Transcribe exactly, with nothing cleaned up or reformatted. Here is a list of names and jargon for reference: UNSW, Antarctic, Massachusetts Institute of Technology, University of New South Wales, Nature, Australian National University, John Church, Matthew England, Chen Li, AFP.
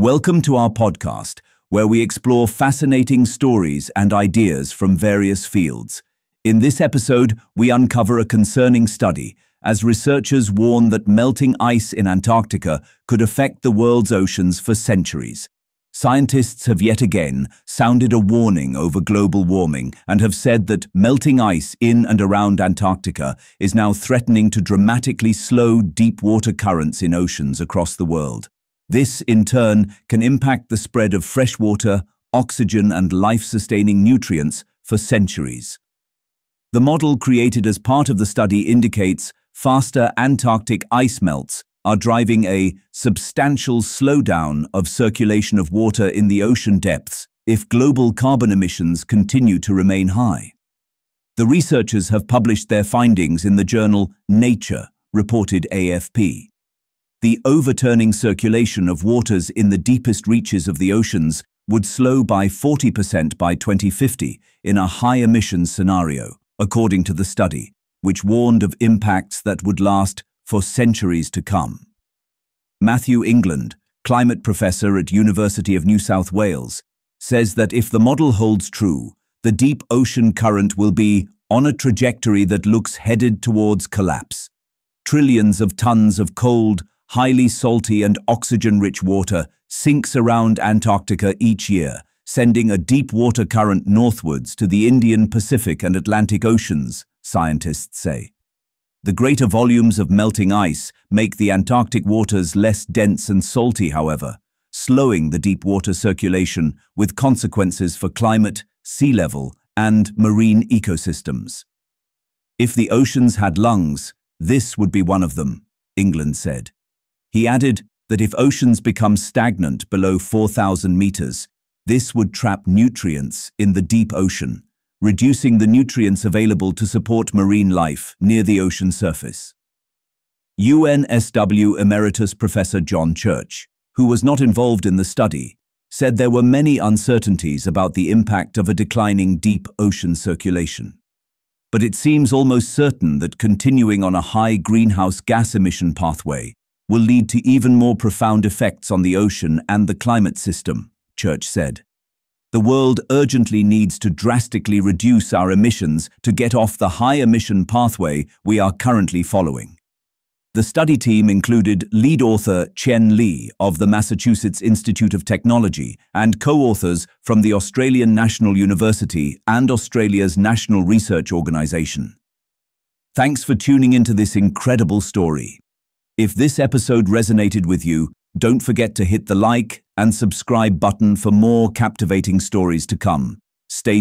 Welcome to our podcast, where we explore fascinating stories and ideas from various fields. In this episode, we uncover a concerning study as researchers warn that melting ice in Antarctica could affect the world's oceans for centuries. Scientists have yet again sounded a warning over global warming and have said that melting ice in and around Antarctica is now threatening to dramatically slow deep water currents in oceans across the world. This, in turn, can impact the spread of fresh water, oxygen and life-sustaining nutrients for centuries. The model created as part of the study indicates faster Antarctic ice melts are driving a substantial slowdown of circulation of water in the ocean depths if global carbon emissions continue to remain high. The researchers have published their findings in the journal Nature, reported A F P. The overturning circulation of waters in the deepest reaches of the oceans would slow by forty percent by twenty fifty in a high-emission scenario, according to the study, which warned of impacts that would last for centuries to come. Matthew England, climate professor at University of New South Wales, says that if the model holds true, the deep ocean current will be on a trajectory that looks headed towards collapse. Trillions of tons of cold, highly salty and oxygen-rich water sinks around Antarctica each year, sending a deep water current northwards to the Indian, Pacific and Atlantic Oceans, scientists say. The greater volumes of melting ice make the Antarctic waters less dense and salty, however, slowing the deep water circulation with consequences for climate, sea level and marine ecosystems. If the oceans had lungs, this would be one of them, England said. He added that if oceans become stagnant below four thousand meters, this would trap nutrients in the deep ocean, reducing the nutrients available to support marine life near the ocean surface. U N S W Emeritus Professor John Church, who was not involved in the study, said there were many uncertainties about the impact of a declining deep ocean circulation. But it seems almost certain that continuing on a high greenhouse gas emission pathway will lead to even more profound effects on the ocean and the climate system, Church said. The world urgently needs to drastically reduce our emissions to get off the high-emission pathway we are currently following. The study team included lead author Chen Li of the Massachusetts Institute of Technology and co-authors from the Australian National University and Australia's National Research Organisation. Thanks for tuning into this incredible story. If this episode resonated with you, don't forget to hit the like and subscribe button for more captivating stories to come. Stay